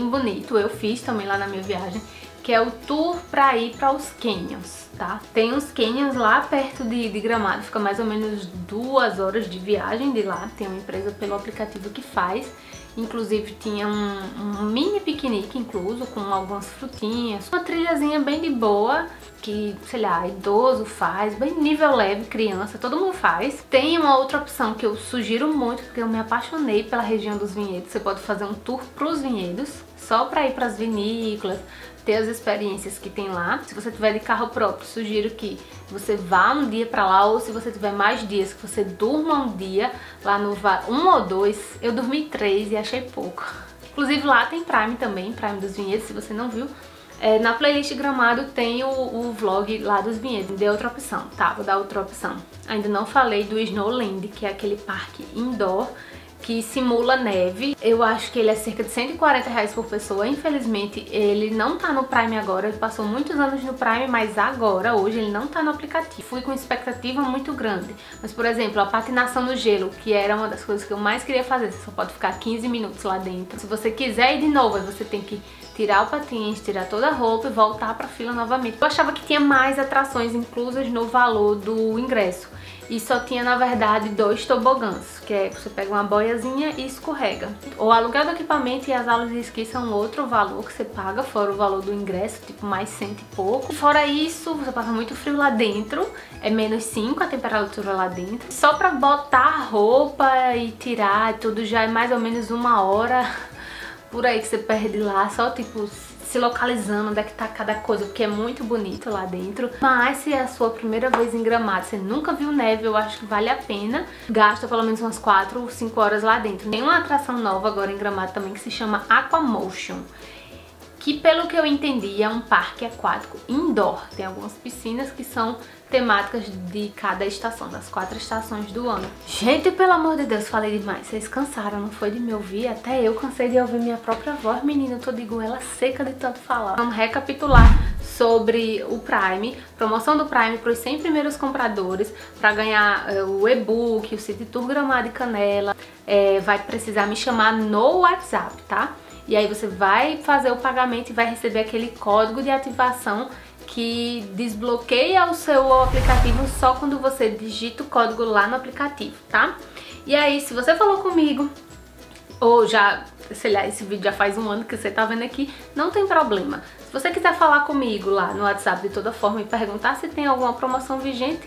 bonito, eu fiz também lá na minha viagem, que é o tour pra ir para os canyons, tá? Tem uns canyons lá perto de Gramado, fica mais ou menos 2 horas de viagem de lá, tem uma empresa pelo aplicativo que faz. Inclusive tinha um mini piquenique incluso, com algumas frutinhas, uma trilhazinha bem de boa, que, sei lá, idoso faz, bem nível leve, criança, todo mundo faz. Tem uma outra opção que eu sugiro muito, porque eu me apaixonei pela região dos vinhedos. Você pode fazer um tour pros vinhedos, só pra ir pras vinícolas, ter as experiências que tem lá. Se você tiver de carro próprio, sugiro que você vá um dia pra lá, ou se você tiver mais dias, que você durma um dia lá no um ou dois. Eu dormi 3 e achei pouco. Inclusive lá tem Prime também, Prime dos Vinhedos, se você não viu. Na playlist Gramado tem o vlog lá dos vinhedos, deu outra opção, tá? Vou dar outra opção. Ainda não falei do Snowland, que é aquele parque indoor que simula neve. Eu acho que ele é cerca de R$140 por pessoa. Infelizmente ele não tá no Prime agora, ele passou muitos anos no Prime, mas agora, hoje, ele não tá no aplicativo. Fui com expectativa muito grande, mas, por exemplo, a patinação no gelo, que era uma das coisas que eu mais queria fazer, você só pode ficar 15 minutos lá dentro. Se você quiser ir de novo, você tem que tirar o patins, tirar toda a roupa e voltar pra fila novamente. Eu achava que tinha mais atrações inclusas no valor do ingresso. E só tinha, na verdade, 2 tobogãs, que é você pega uma boiazinha e escorrega. O aluguel do equipamento e as aulas de esqui são outro valor que você paga, fora o valor do ingresso, tipo mais 100 e pouco. Fora isso, você passa muito frio lá dentro, é menos 5 a temperatura lá dentro. Só pra botar a roupa e tirar tudo já é mais ou menos 1 hora por aí que você perde lá, só tipo se localizando onde é que tá cada coisa, porque é muito bonito lá dentro. Mas se é a sua primeira vez em Gramado, você nunca viu neve, eu acho que vale a pena. Gasta pelo menos umas 4 ou 5 horas lá dentro. Tem uma atração nova agora em Gramado também que se chama Aquamotion, que pelo que eu entendi é um parque aquático indoor. Tem algumas piscinas que são temáticas de cada estação, das 4 estações do ano. Gente, pelo amor de Deus, falei demais. Vocês cansaram, não foi de me ouvir? Até eu cansei de ouvir minha própria voz, menina. Eu tô de goela seca de tanto falar. Vamos recapitular sobre o Prime, promoção do Prime para os 100 primeiros compradores, para ganhar o e-book, o City Tour Gramado e Canela. Vai precisar me chamar no WhatsApp, tá? E aí você vai fazer o pagamento e vai receber aquele código de ativação que desbloqueia o seu aplicativo só quando você digita o código lá no aplicativo, tá? E aí, se você falou comigo, ou já, sei lá, esse vídeo já faz 1 ano que você tá vendo aqui, não tem problema. Se você quiser falar comigo lá no WhatsApp de toda forma e perguntar se tem alguma promoção vigente,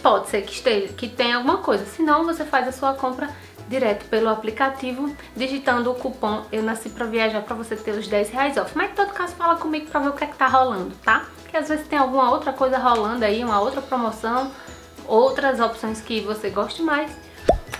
pode ser que esteja, que tenha alguma coisa. Se não, você faz a sua compra direto pelo aplicativo, digitando o cupom Eu Nasci Pra Viajar, pra você ter os 10 reais off. Mas em todo caso, fala comigo pra ver o que é que tá rolando, tá? Porque às vezes tem alguma outra coisa rolando aí, uma outra promoção, outras opções que você goste mais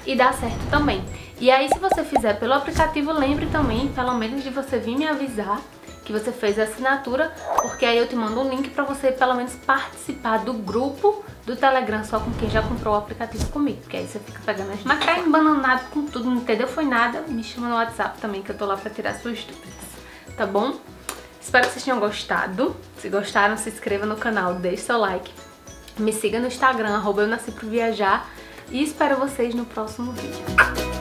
e dá certo também. E aí, se você fizer pelo aplicativo, lembre também, pelo menos, de você vir me avisar que você fez a assinatura, porque aí eu te mando um link pra você pelo menos participar do grupo do Telegram só com quem já comprou o aplicativo comigo, porque aí você fica pegando as macacas embananado com tudo, não entendeu? Foi nada, me chama no WhatsApp também que eu tô lá pra tirar suas dúvidas, tá bom? Espero que vocês tenham gostado. Se gostaram, se inscreva no canal, deixe seu like, me siga no Instagram, @eu nasci pra viajar, e espero vocês no próximo vídeo.